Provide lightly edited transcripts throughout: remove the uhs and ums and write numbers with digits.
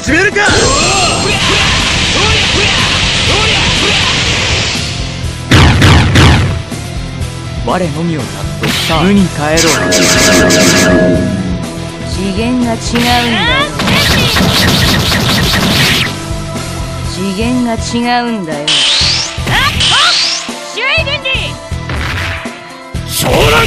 始めるか。我のみを納得した。無に帰ろう。次元が違うんだ。次元が違うんだよ。シュエデンディ。将来。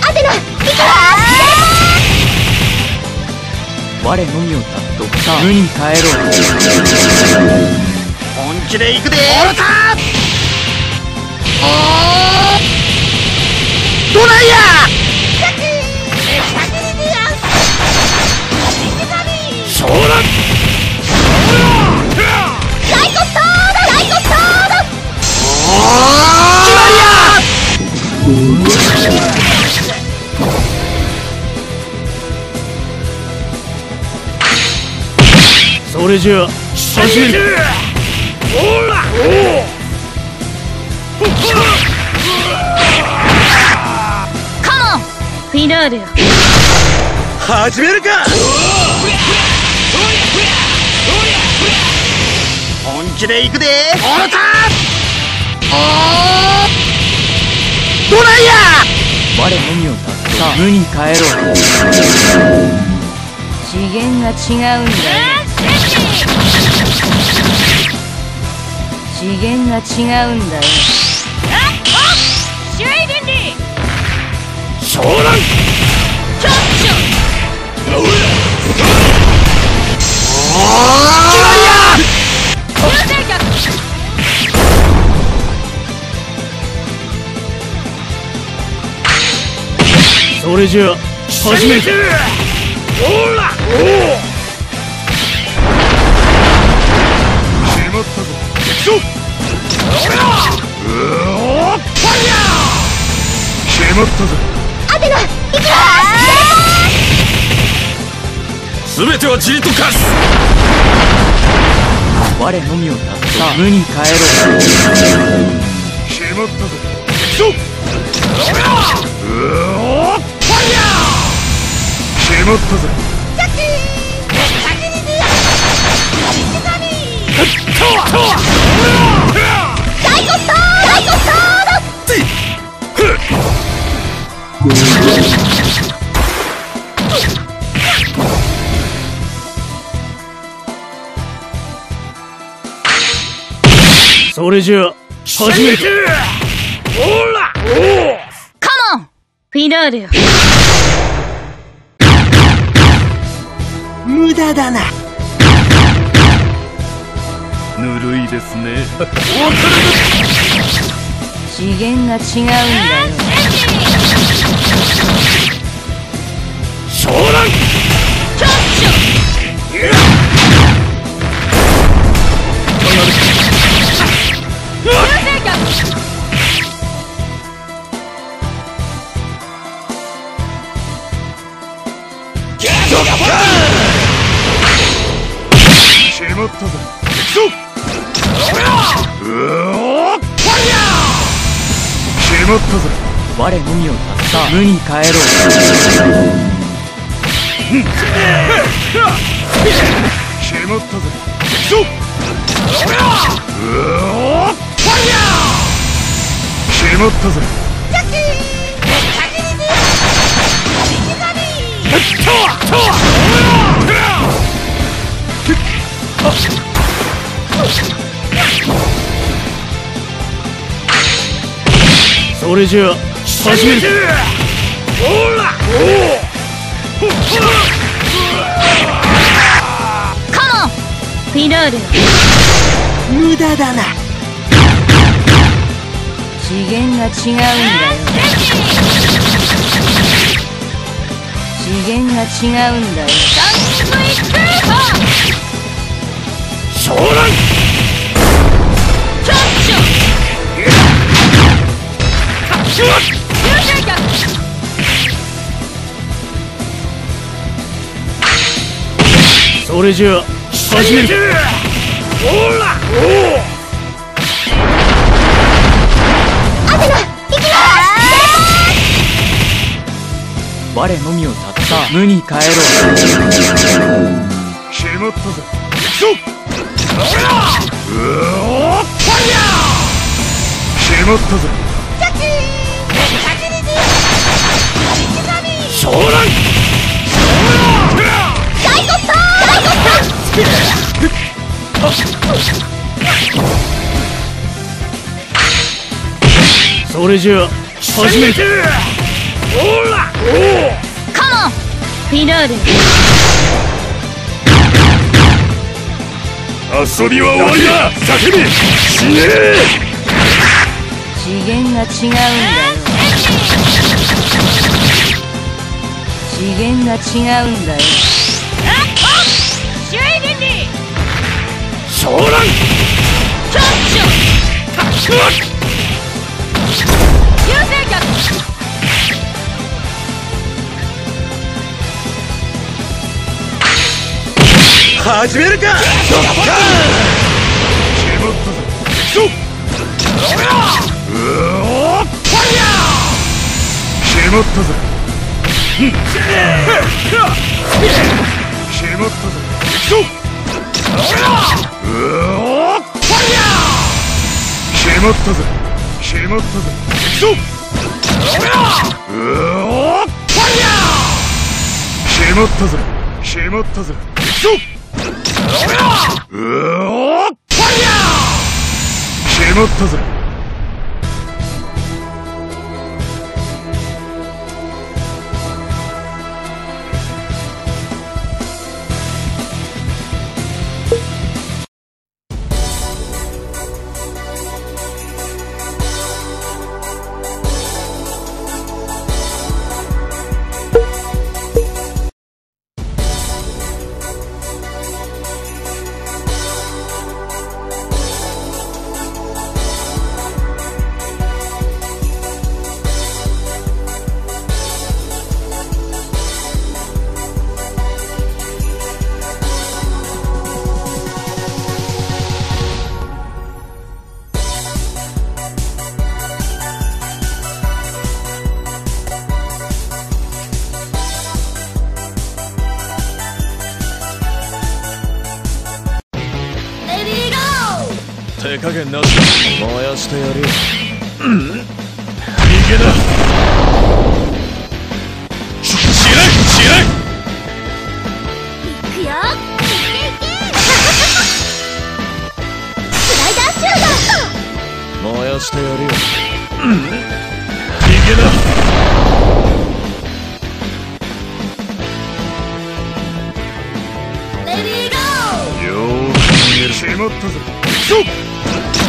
アテナ行くわ。 我のみを納得した。無に帰ろう。本気で行くで。俺だ。ドライヤー。そうだ。最高そうだ。最高そうだ。ドライヤー。 それじゃあ久しぶりだ。カモンフィナーレよ。始めるか。本気で行くで。オルタドライヤー。我のみをたった無に帰ろう。次元が違うんだよ。 次元が違うんだよ。シュエデンディ。将来。キャッチ。それじゃあ始める。おら。 全ては塵と化す。我のみをなった無に帰ろう。決まったぞ。行くぞ。決まったぞ。 それじゃあ始める。カモンフィナーレよ。無駄だな。ぬるいですね。次元が違うんだよ。将来キャッチ。決まったぜ。 我のみをたった無に帰ろう。決まったぜ。決まったぜ。それじゃあ 始める。カモンフィナーレ。無駄だな。次元が違うんだよ。次元が違うんだよ。将来。 それじゃあ始める。ほらアテナ行きます。我のみをたった無に帰ろう。決まったぜ。行くぞ。うおっファイヤー。決まったぜ。 将来それじゃあ始めて。ほらカモンフィナーレ遊びは終わりだ。叫び死ねえ。次元が違うんだよ。 次元が違うんだよ。将来。始めるか。決まったぜ。 決まったぜ。 手加減なし燃やしてやる。逃げだ。行くよ。スライダーシュート。燃やしてやる。逃げだ。 燃やしてやるよ。逃げな。 決まったぜ。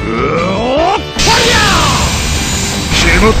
手加減なしだ。燃やしてやるよ。逃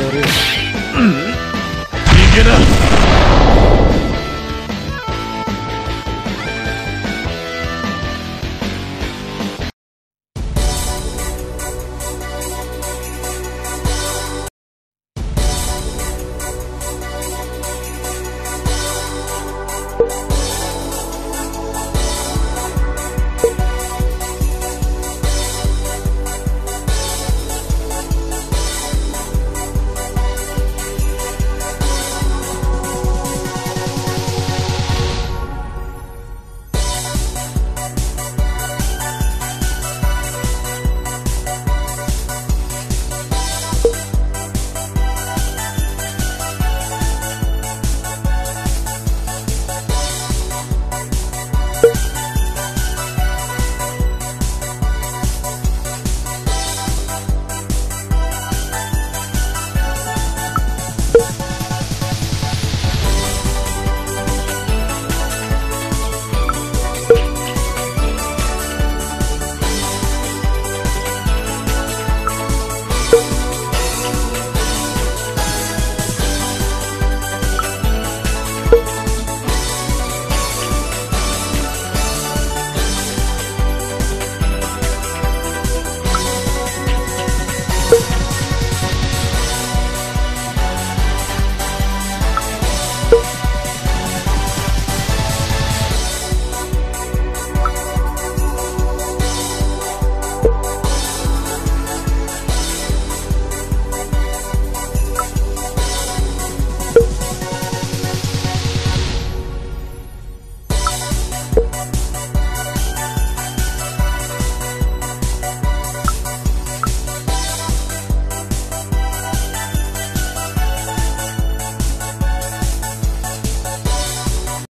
やるよ。